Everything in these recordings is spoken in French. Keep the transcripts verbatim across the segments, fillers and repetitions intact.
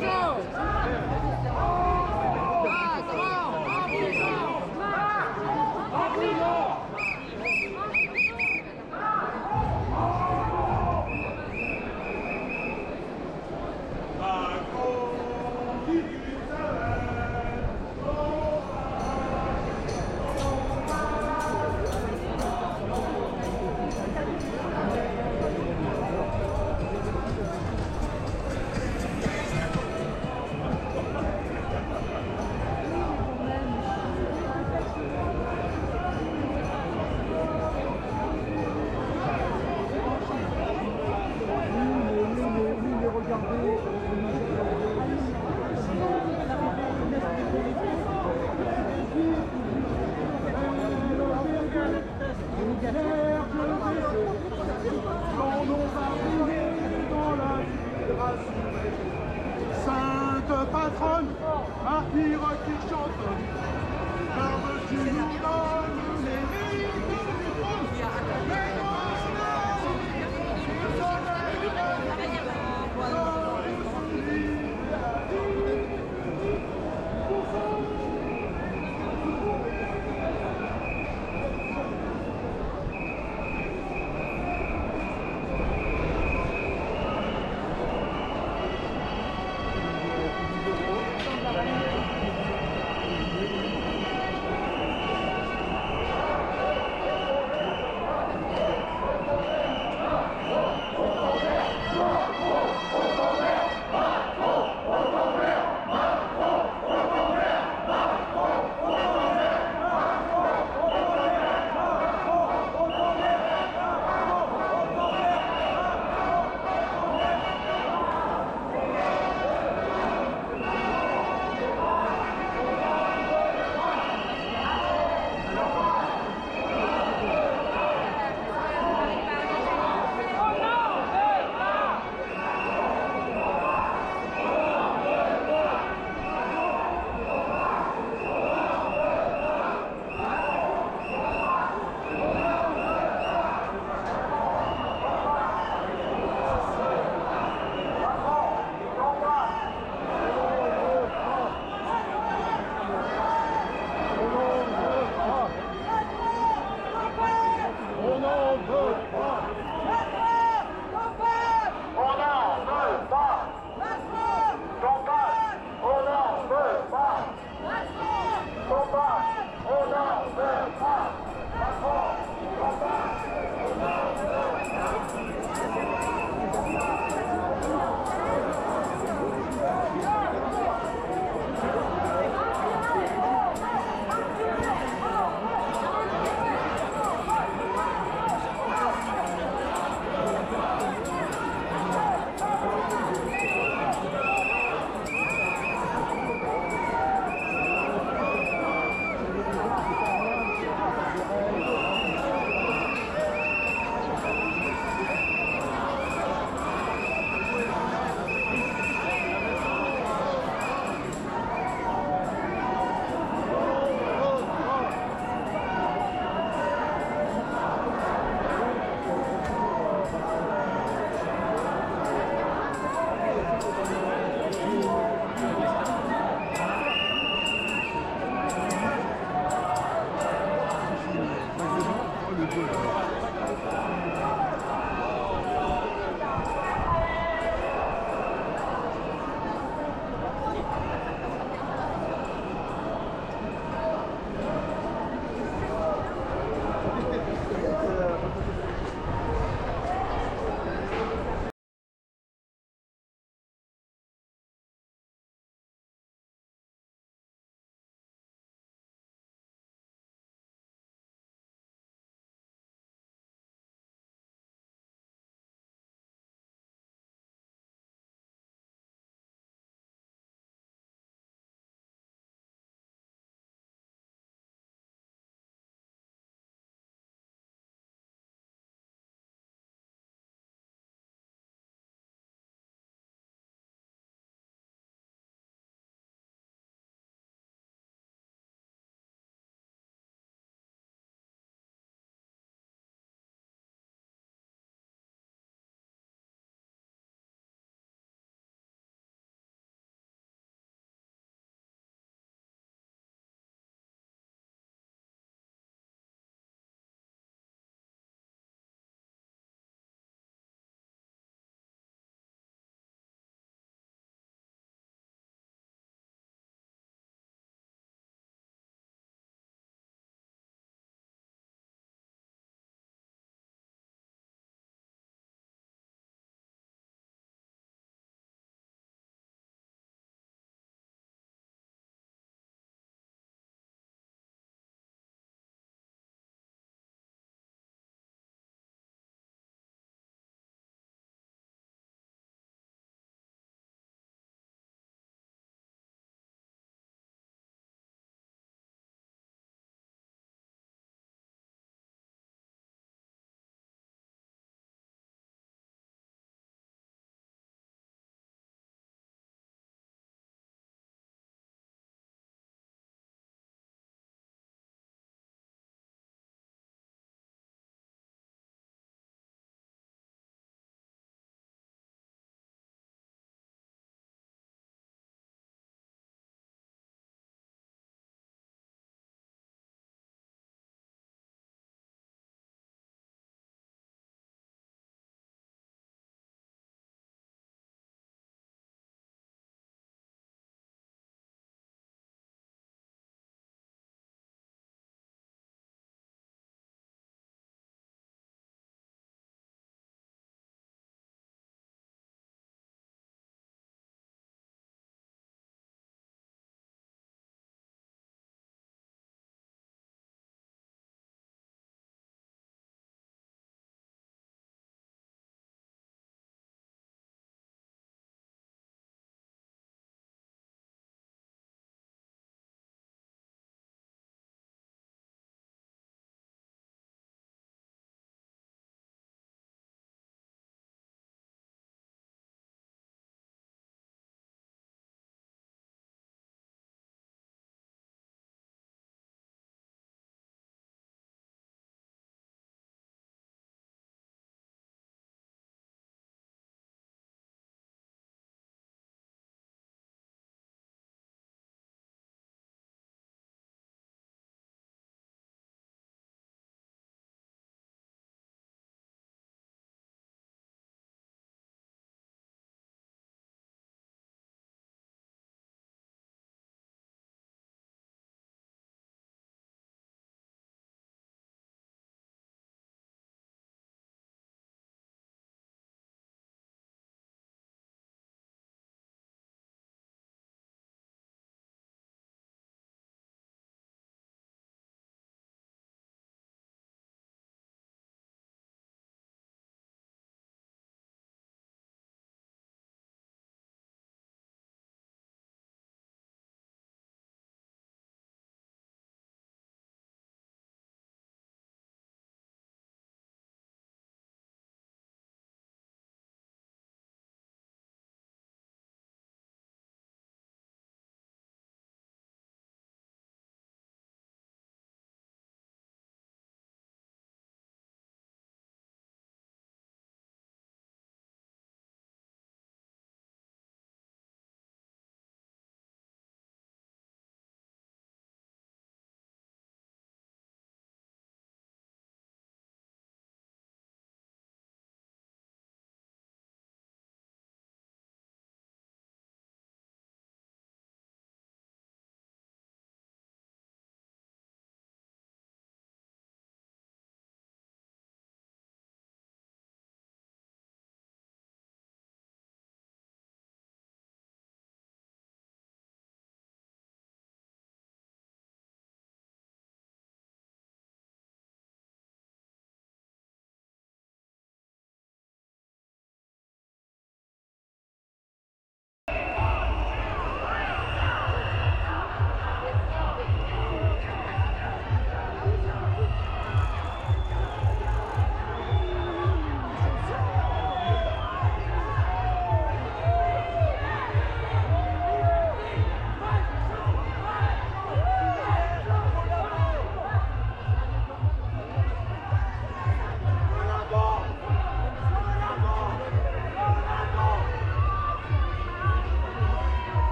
Oh!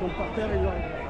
Donc par terre, il arrive.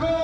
Go,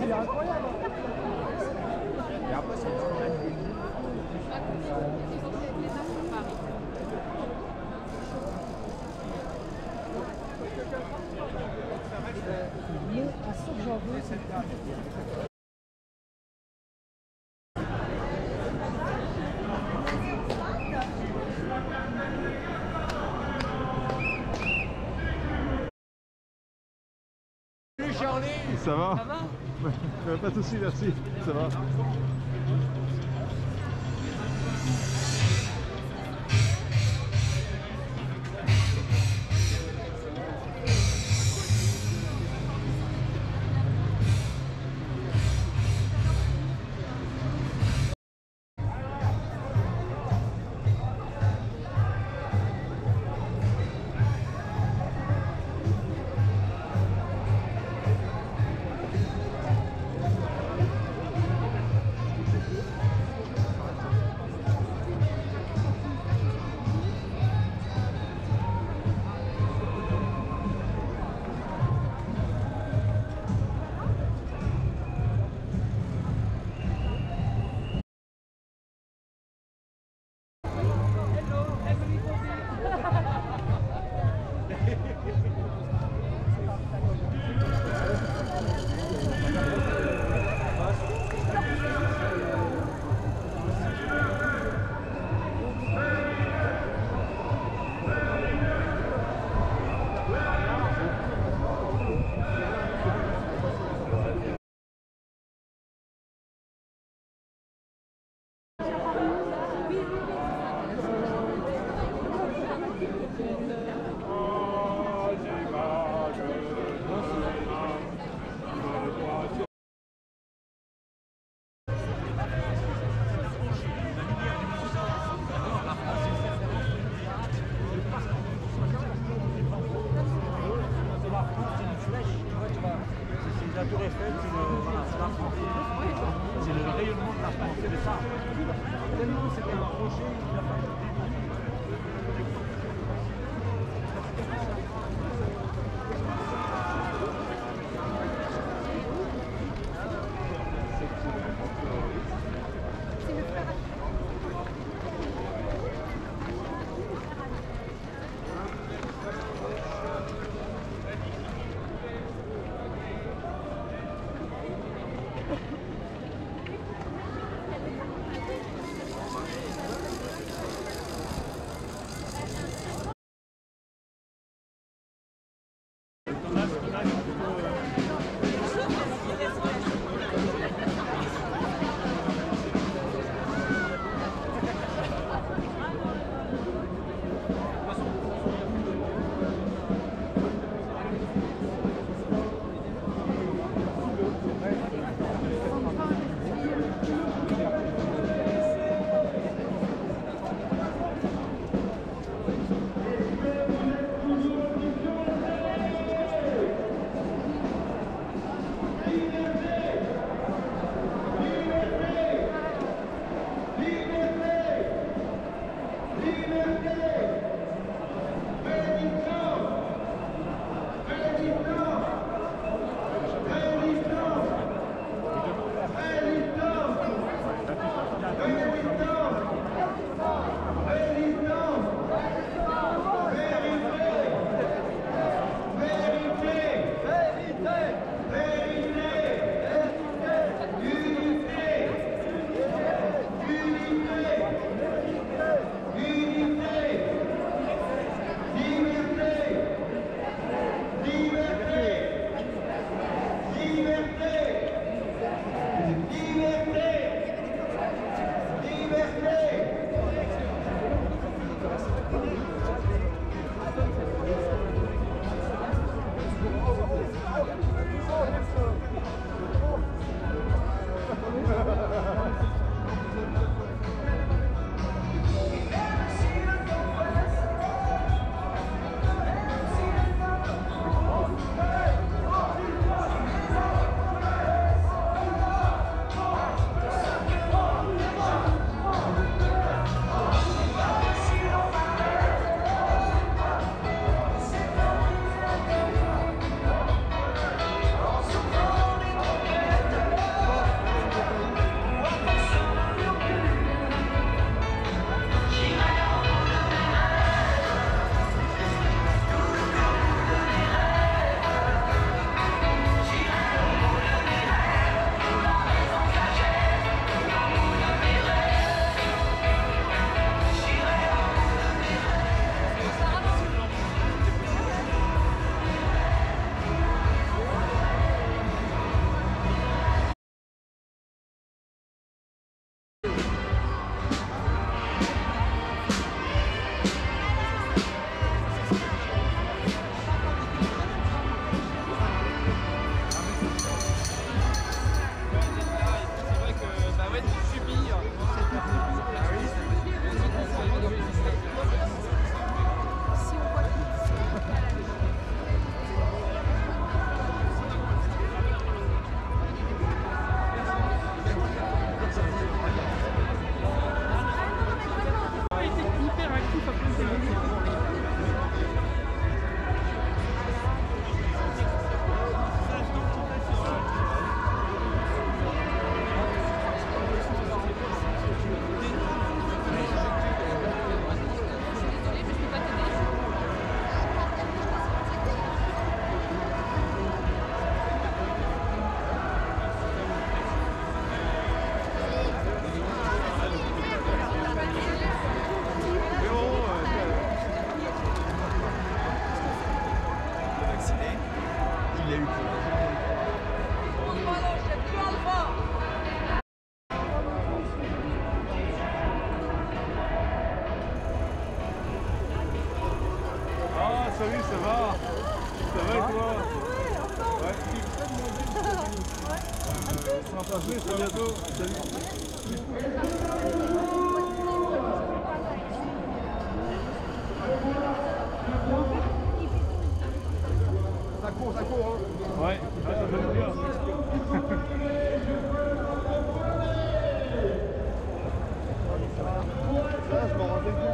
C'est incroyable. Et après, c'est le jour de la Ça va? Ça va? Pas de soucis, merci. Ça va? salut, ça va? Ça va et toi? Ouais, ouais. Ça va passer, à bientôt. Salut. Ça court, ça court, hein. Ouais, ah, ça fait bien. Ça, je m'en rendais compte.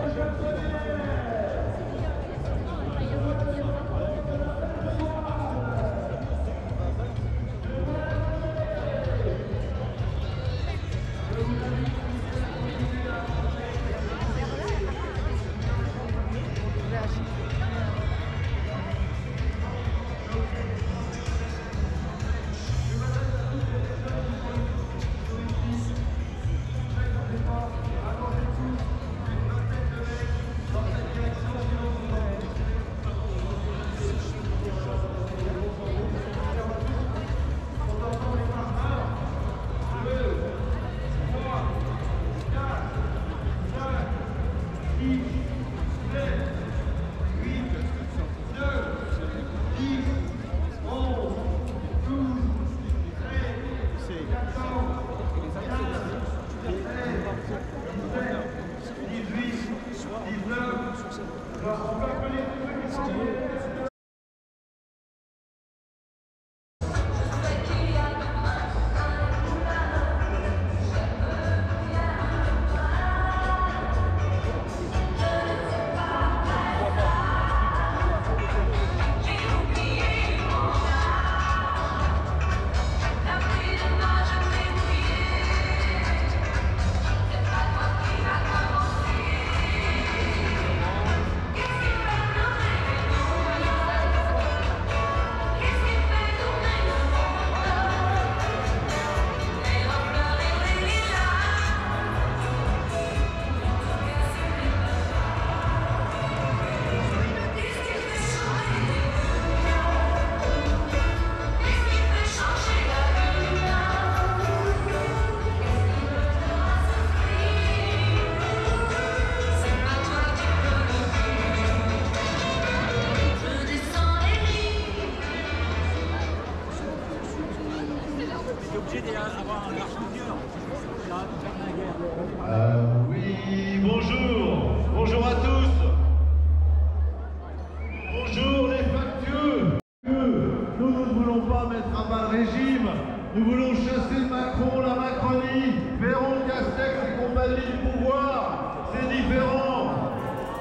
Nous voulons chasser Macron, la Macronie, Véron, Castex et compagnie du pouvoir. C'est différent.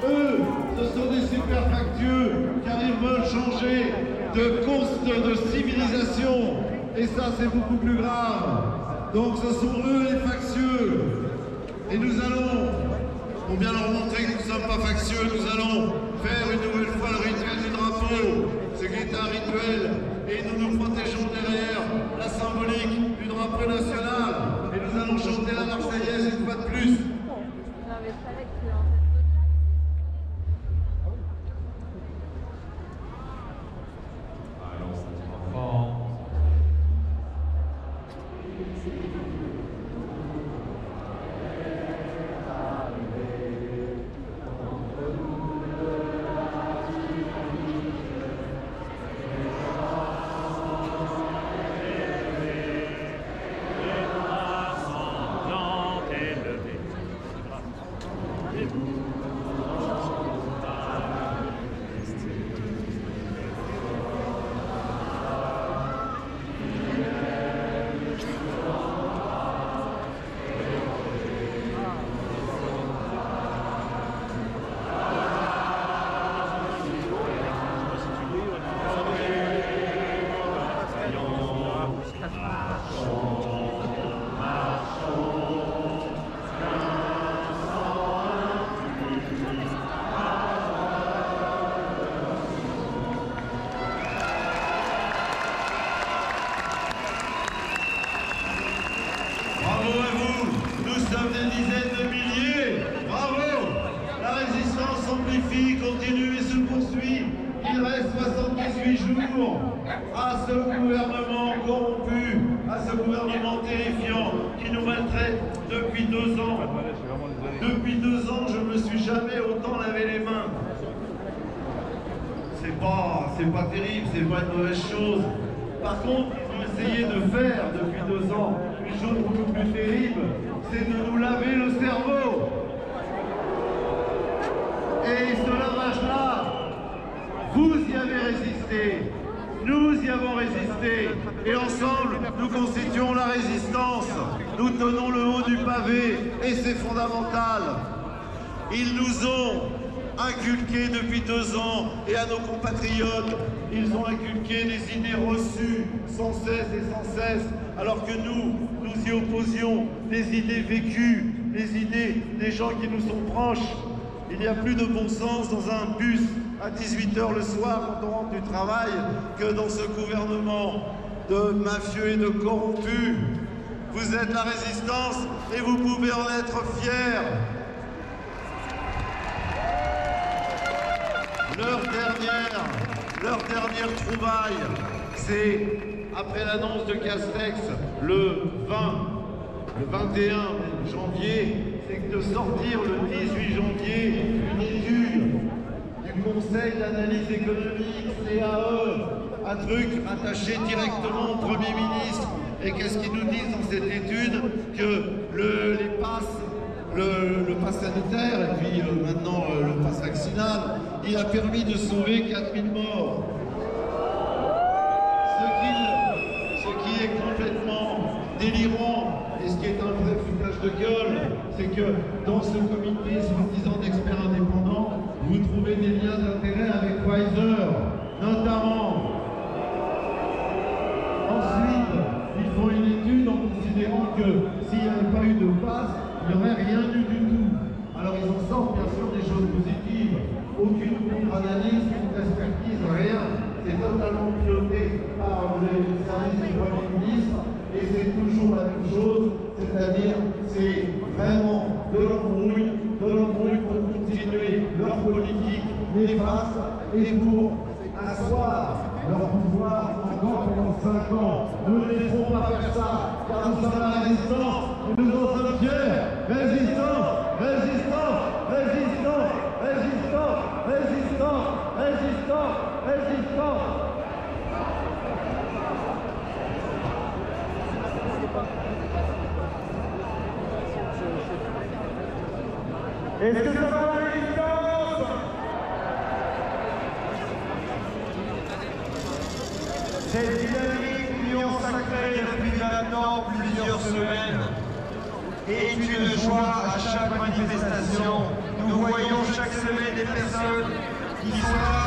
Eux, ce sont des superfactieux, car ils veulent changer de course de civilisation. Et ça, c'est beaucoup plus grave. Donc ce sont eux les factieux. Et nous allons, pour bien leur montrer que nous ne sommes pas factieux, nous allons faire une nouvelle fois le rituel du drapeau. C'est un rituel et nous nous protégeons derrière la symbolique du drapeau national et nous allons chanter la Marseillaise une fois de plus. c'est pas, c'est pas terrible, c'est pas une mauvaise chose. Par contre, ce qu'ils ont essayé de faire depuis deux ans, une chose beaucoup plus terrible, c'est de nous laver le cerveau. Et ce lavage-là, vous y avez résisté, nous y avons résisté, et ensemble, nous constituons la résistance. Nous tenons le haut du pavé, et c'est fondamental. Ils nous ont inculqué depuis deux ans, et à nos compatriotes, ils ont inculqué des idées reçues, sans cesse et sans cesse, alors que nous, nous y opposions des idées vécues, des idées des gens qui nous sont proches. Il n'y a plus de bon sens dans un bus à dix-huit heures le soir quand on rentre du travail que dans ce gouvernement de mafieux et de corrompus. Vous êtes la résistance et vous pouvez en être fiers. Leur dernière, leur dernière trouvaille, c'est après l'annonce de Castex le vingt, le vingt et un janvier, c'est de sortir le dix-huit janvier une étude du Conseil d'analyse économique, C A E, un truc attaché directement au Premier ministre. Et qu'est-ce qu'ils nous disent dans cette étude? Que le, les passes, le, le pass sanitaire, et puis euh, maintenant euh, le pass vaccinal, il a permis de sauver quatre mille morts. Ce qui, ce qui est complètement délirant. Et ce qui est un vrai foutage de gueule, c'est que dans ce comité soi-disant d'experts indépendants, vous trouvez des liens d'intérêt avec Pfizer, notamment. Ensuite, ils font une étude en considérant que s'il n'y avait pas eu de passe, il n'y aurait rien eu du tout. Alors ils en sortent bien sûr des choses positives, aucune contre-analyse, aucune expertise, rien. C'est totalement piloté par les services du Premier ministre. Et c'est toujours la même chose, c'est-à-dire c'est vraiment de l'embrouille, de l'embrouille pour continuer leur politique néfaste et pour asseoir leur pouvoir encore pendant cinq ans. Nous ne laisserons pas faire ça, car nous sommes la résistance, nous en sommes fiers. Résistance, résistance, résistance, résistance, résistance, résistance, résistance. Est-ce que ça va la résistance? Cette dynamique union sacrée depuis maintenant plusieurs semaines est une joie à chaque manifestation. Nous voyons chaque semaine des personnes qui sont là.